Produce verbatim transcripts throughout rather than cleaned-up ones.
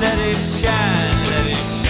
Let it shine, let it shine.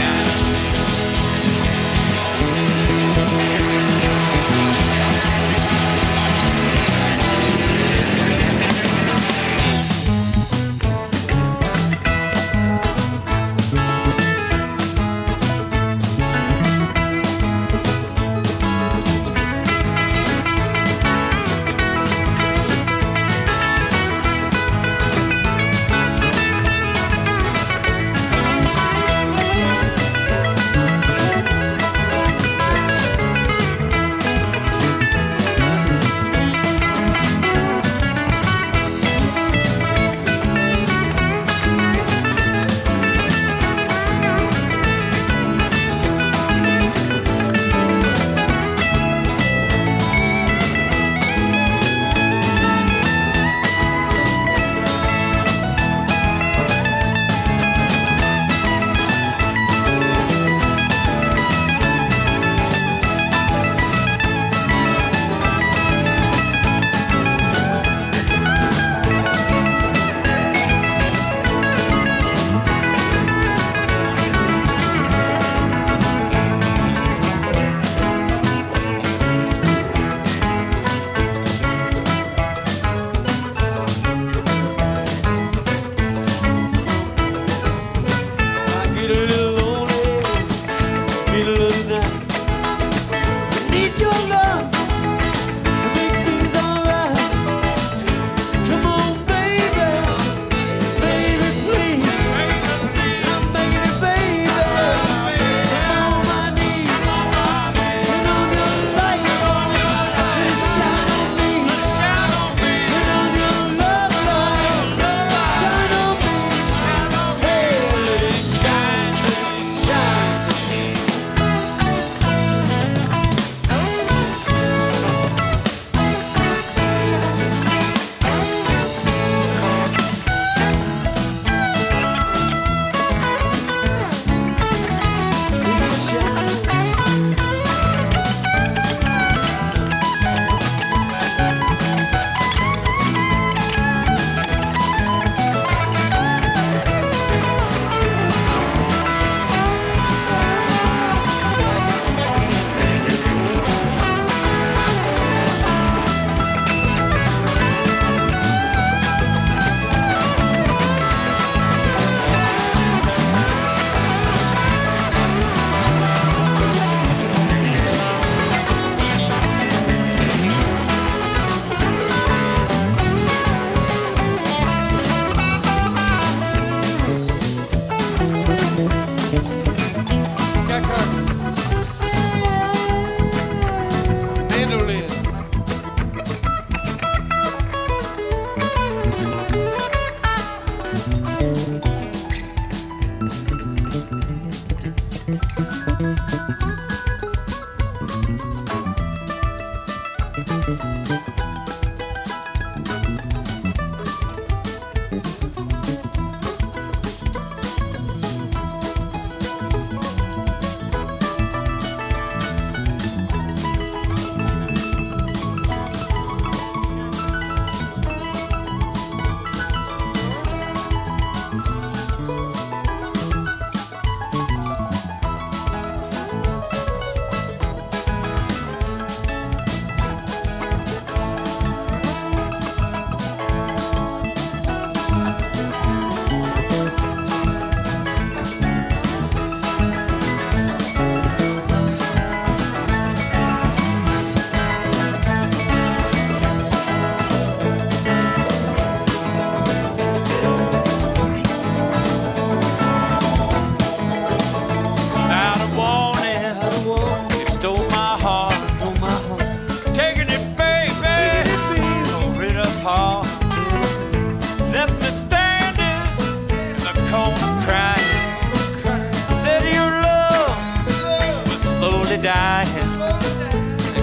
Callahan.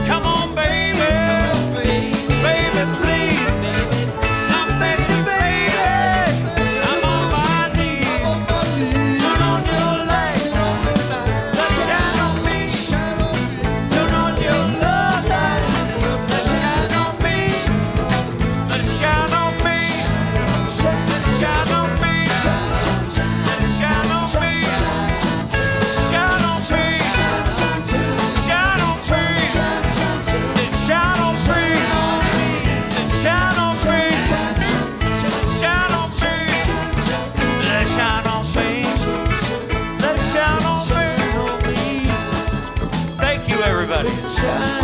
Come on, baby, baby, please. I'm begging, baby, I'm on my knees. Turn on your light, let's shine on me. Turn on your love light, let's shine on me. Let's shine on me, let's shine on me, let's shine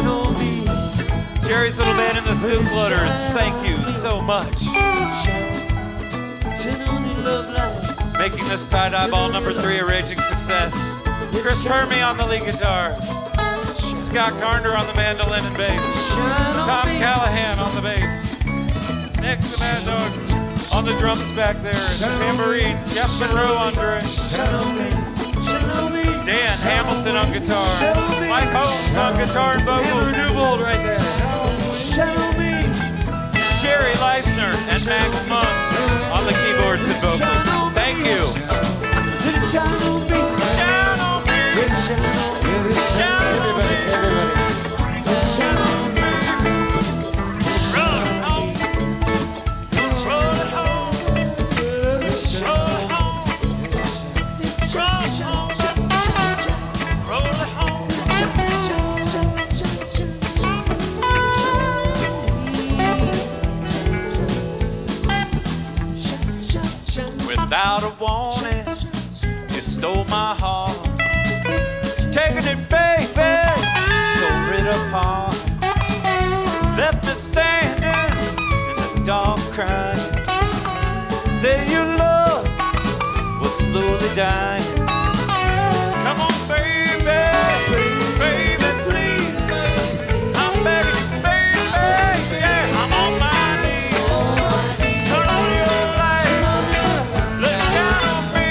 on me. Jerry's Little Band and the Spoon Flutters, thank you so much. Making this tie-dye ball number three a raging success. Chris Perme on the lead guitar. Scott Garner on the mandolin and bass. Tom Callahan on the bass. Nick the Mad Dog on the drums back there. Tambourine, Jeff Monroe on drums. Dan Hamilton on guitar, Mike Holmes on guitar and vocals, Andrew Newbold right there, Gery Leistner and Max Monk on the keyboards and vocals. Thank you. Shout on me. Shout on me. Shout on me. Roll it home. Roll it home. Roll it home. Roll it home. Without a warning, you stole my heart. Taking it, baby, tore it apart. Left me standing in the dark crying. Say your love was slowly dying. Come on, baby, baby, please. I'm begging you, baby, yeah, I'm on my knees. Turn on your light, let's shine on me.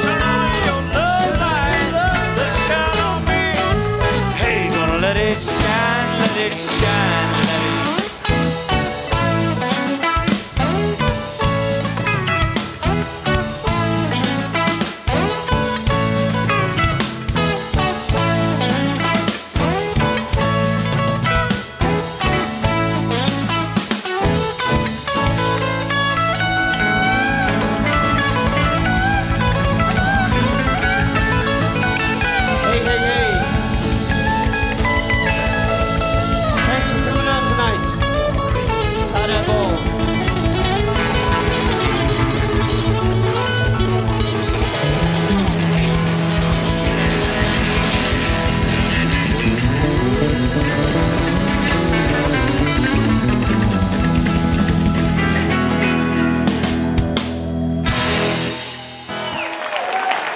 Turn on your love light, let's shine on me. Hey, gonna let it shine, let it shine, let it shine.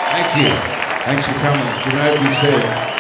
Thank you. Thanks for coming. Good night, be safe.